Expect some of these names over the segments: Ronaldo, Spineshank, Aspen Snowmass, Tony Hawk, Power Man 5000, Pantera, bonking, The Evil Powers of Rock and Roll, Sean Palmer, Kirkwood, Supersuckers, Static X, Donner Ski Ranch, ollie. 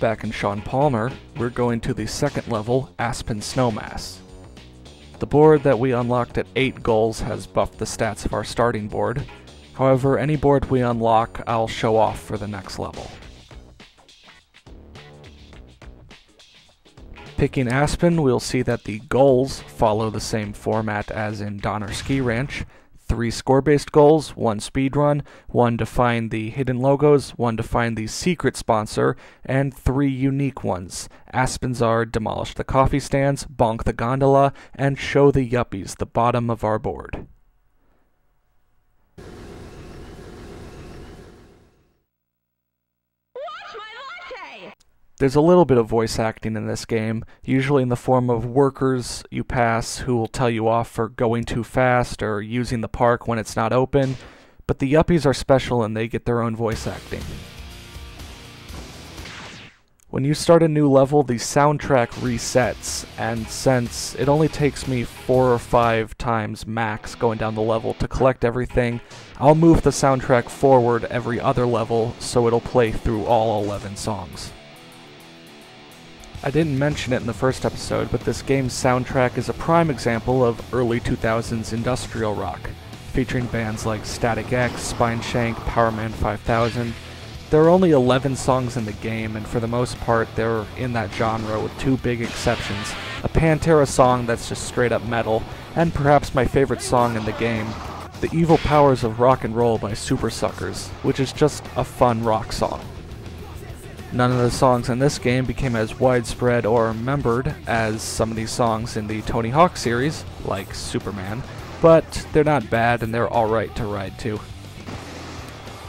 Back in Sean Palmer, we're going to the second level, Aspen Snowmass. The board that we unlocked at 8 goals has buffed the stats of our starting board. However, any board we unlock, I'll show off for the next level. Picking Aspen, we'll see that the goals follow the same format as in Donner Ski Ranch. 3 score-based goals, 1 speedrun, 1 to find the hidden logos, 1 to find the secret sponsor, and 3 unique ones. Aspen's are Demolish the Coffee Stands, Bonk the Gondola, and Show the Yuppies, the bottom of our board. There's a little bit of voice acting in this game, usually in the form of workers you pass who will tell you off for going too fast or using the park when it's not open, but the yuppies are special and they get their own voice acting. When you start a new level, the soundtrack resets, and since it only takes me 4 or 5 times max going down the level to collect everything, I'll move the soundtrack forward every other level so it'll play through all 11 songs. I didn't mention it in the first episode, but this game's soundtrack is a prime example of early 2000s industrial rock, featuring bands like Static X, Spineshank, Power Man 5000. There are only 11 songs in the game, and for the most part, they're in that genre with 2 big exceptions, a Pantera song that's just straight up metal, and perhaps my favorite song in the game, The Evil Powers of Rock and Roll by Supersuckers, which is just a fun rock song. None of the songs in this game became as widespread or remembered as some of these songs in the Tony Hawk series, like Superman, but they're not bad and they're alright to ride to.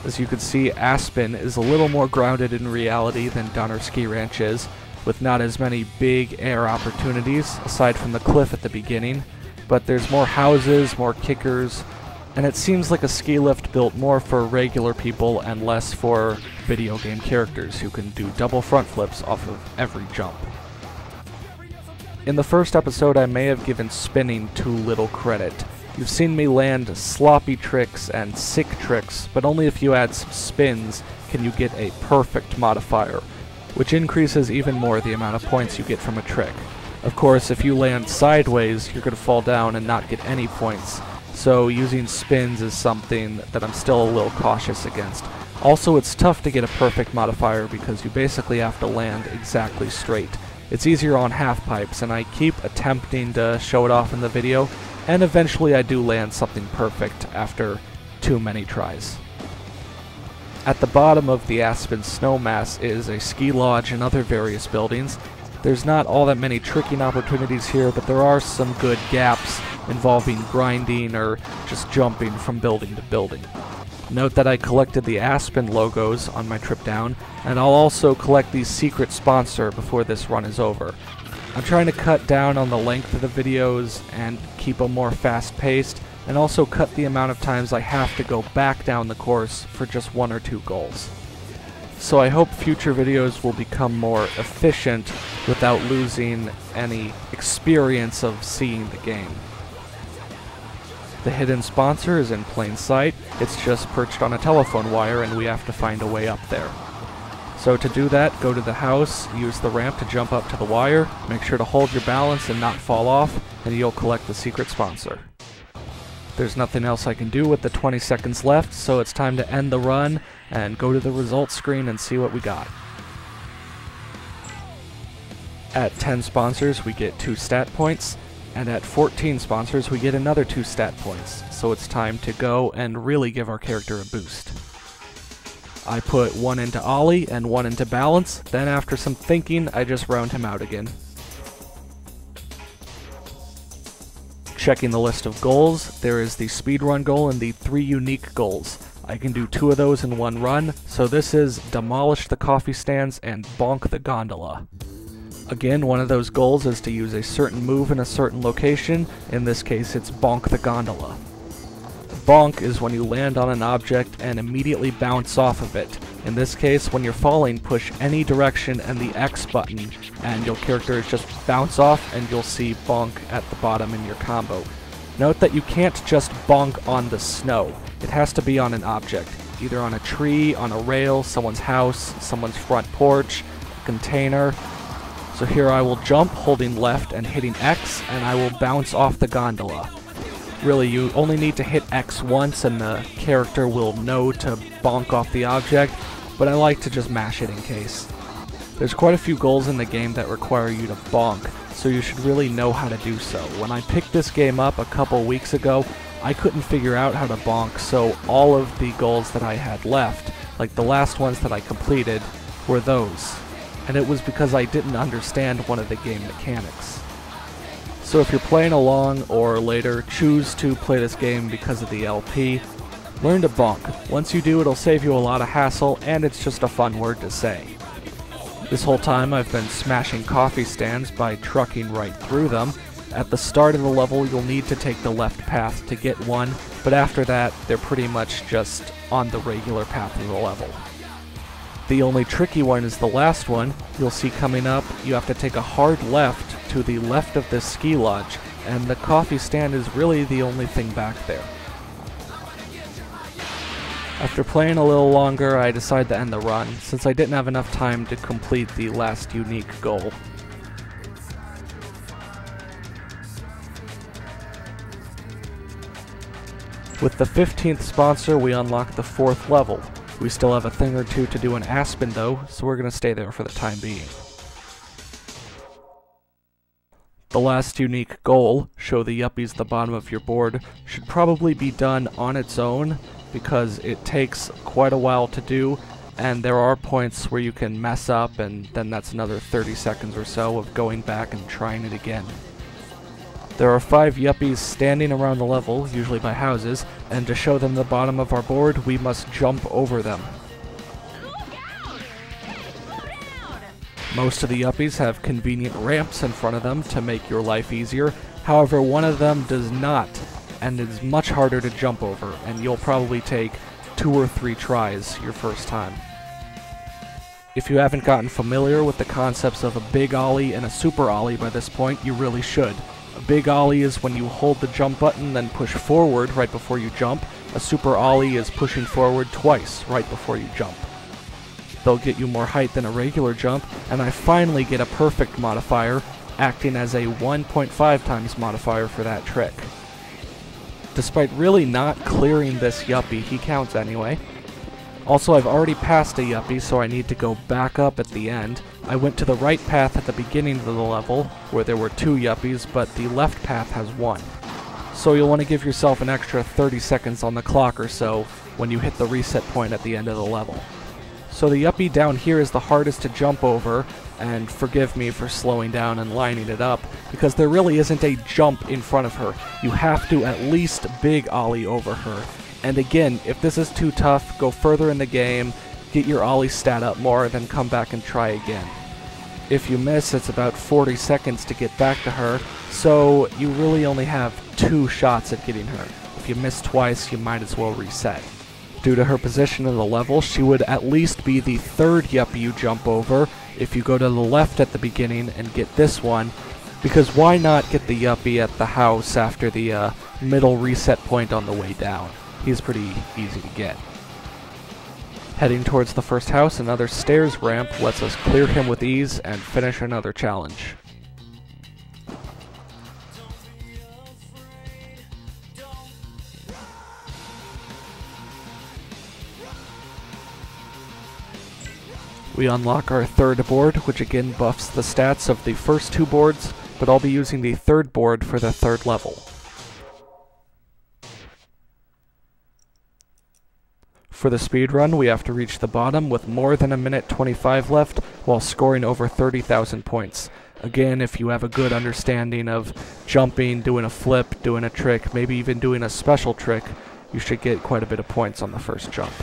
As you can see, Aspen is a little more grounded in reality than Donner Ski Ranch is, with not as many big air opportunities, aside from the cliff at the beginning, but there's more houses, more kickers, and it seems like a ski lift built more for regular people and less for video game characters who can do double front flips off of every jump. In the first episode, I may have given spinning too little credit. You've seen me land sloppy tricks and sick tricks, but only if you add some spins can you get a perfect modifier, which increases even more the amount of points you get from a trick. Of course, if you land sideways, you're going to fall down and not get any points. So using spins is something that I'm still a little cautious against. Also, it's tough to get a perfect modifier because you basically have to land exactly straight. It's easier on half pipes, and I keep attempting to show it off in the video, and eventually I do land something perfect after too many tries. At the bottom of the Aspen Snowmass is a ski lodge and other various buildings. There's not all that many tricking opportunities here, but there are some good gaps involving grinding or just jumping from building to building. Note that I collected the Aspen logos on my trip down, and I'll also collect the secret sponsor before this run is over. I'm trying to cut down on the length of the videos and keep them more fast-paced, and also cut the amount of times I have to go back down the course for just 1 or 2 goals. So I hope future videos will become more efficient without losing any experience of seeing the game. The hidden sponsor is in plain sight, it's just perched on a telephone wire and we have to find a way up there. So to do that, go to the house, use the ramp to jump up to the wire, make sure to hold your balance and not fall off, and you'll collect the secret sponsor. There's nothing else I can do with the 20 seconds left, so it's time to end the run and go to the results screen and see what we got. At 10 sponsors we get 2 stat points, and at 14 sponsors we get another 2 stat points, so it's time to go and really give our character a boost. I put 1 into Ollie and 1 into balance, then after some thinking I just round him out again. Checking the list of goals, there is the speedrun goal and the 3 unique goals. I can do 2 of those in 1 run, so this is Demolish the Coffee Stands and Bonk the Gondola. Again, one of those goals is to use a certain move in a certain location, in this case it's Bonk the Gondola. Bonk is when you land on an object and immediately bounce off of it. In this case, when you're falling, push any direction and the X button, and your character just bounce off and you'll see bonk at the bottom in your combo. Note that you can't just bonk on the snow. It has to be on an object, either on a tree, on a rail, someone's house, someone's front porch, container. So here I will jump, holding left and hitting X, and I will bounce off the gondola. Really, you only need to hit X once and the character will know to bonk off the object, but I like to just mash it in case. There's quite a few goals in the game that require you to bonk, so you should really know how to do so. When I picked this game up a couple weeks ago, I couldn't figure out how to bonk, so all of the goals that I had left, like the last ones that I completed, were those. And it was because I didn't understand one of the game mechanics. So if you're playing along or later choose to play this game because of the LP, learn to bonk. Once you do, it'll save you a lot of hassle, and it's just a fun word to say. This whole time I've been smashing coffee stands by trucking right through them. At the start of the level, you'll need to take the left path to get one, but after that, they're pretty much just on the regular path of the level. The only tricky one is the last one. You'll see coming up, you have to take a hard left to the left of this ski lodge, and the coffee stand is really the only thing back there. After playing a little longer, I decided to end the run, since I didn't have enough time to complete the last unique goal. With the 15th sponsor, we unlock the 4th level. We still have a thing or two to do in Aspen though, so we're going to stay there for the time being. The last unique goal, show the yuppies the bottom of your board, should probably be done on its own because it takes quite a while to do, and there are points where you can mess up, and then that's another 30 seconds or so of going back and trying it again. There are 5 yuppies standing around the level, usually by houses, and to show them the bottom of our board, we must jump over them. Most of the yuppies have convenient ramps in front of them to make your life easier, however one of them does not, and it's much harder to jump over, and you'll probably take 2 or 3 tries your first time. If you haven't gotten familiar with the concepts of a big ollie and a super ollie by this point, you really should. A big ollie is when you hold the jump button then push forward right before you jump. A super ollie is pushing forward twice right before you jump. They'll get you more height than a regular jump, and I finally get a perfect modifier, acting as a 1.5 times modifier for that trick. Despite really not clearing this yuppie, he counts anyway. Also, I've already passed a yuppie, so I need to go back up at the end. I went to the right path at the beginning of the level, where there were 2 yuppies, but the left path has 1. So you'll want to give yourself an extra 30 seconds on the clock or so when you hit the reset point at the end of the level. So the yuppie down here is the hardest to jump over, and forgive me for slowing down and lining it up, because there really isn't a jump in front of her. You have to at least big ollie over her. And again, if this is too tough, go further in the game, get your ollie stat up more, then come back and try again. If you miss, it's about 40 seconds to get back to her, so you really only have 2 shots at getting her. If you miss twice, you might as well reset. Due to her position in the level, she would at least be the 3rd yuppie you jump over if you go to the left at the beginning and get this one, because why not get the yuppie at the house after the middle reset point on the way down? He's pretty easy to get. Heading towards the first house, another stairs ramp lets us clear him with ease and finish another challenge. We unlock our 3rd board, which again buffs the stats of the first 2 boards, but I'll be using the 3rd board for the 3rd level. For the speedrun, we have to reach the bottom with more than a minute 25 left while scoring over 30,000 points. Again, if you have a good understanding of jumping, doing a flip, doing a trick, maybe even doing a special trick, you should get quite a bit of points on the first jump.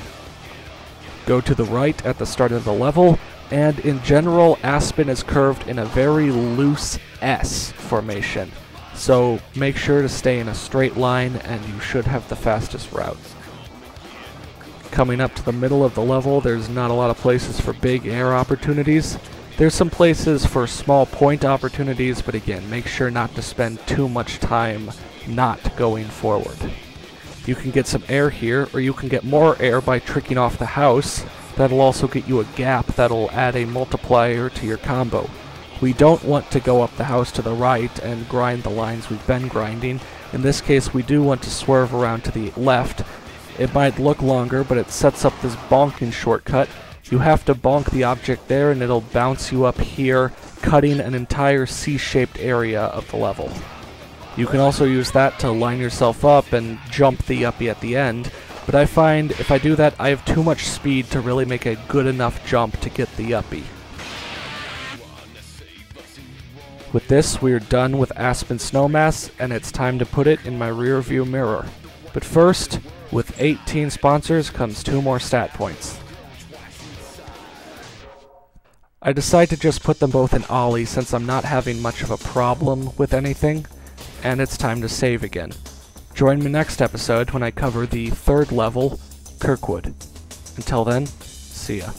Go to the right at the start of the level, and in general, Aspen is curved in a very loose S formation. So make sure to stay in a straight line and you should have the fastest route. Coming up to the middle of the level, there's not a lot of places for big air opportunities. There's some places for small point opportunities, but again, make sure not to spend too much time not going forward. You can get some air here, or you can get more air by tricking off the house, That'll also get you a gap that'll add a multiplier to your combo. We don't want to go up the house to the right and grind the lines we've been grinding. In this case, we do want to swerve around to the left. It might look longer, but it sets up this bonking shortcut. You have to bonk the object there, and it'll bounce you up here, cutting an entire C-shaped area of the level. You can also use that to line yourself up and jump the uppie at the end, but I find if I do that, I have too much speed to really make a good enough jump to get the uppie. With this, we are done with Aspen Snowmass, and it's time to put it in my rearview mirror. But first, with 18 sponsors comes 2 more stat points. I decide to just put them both in Ollie since I'm not having much of a problem with anything, and it's time to save again. Join me next episode when I cover the 3rd level, Kirkwood. Until then, see ya.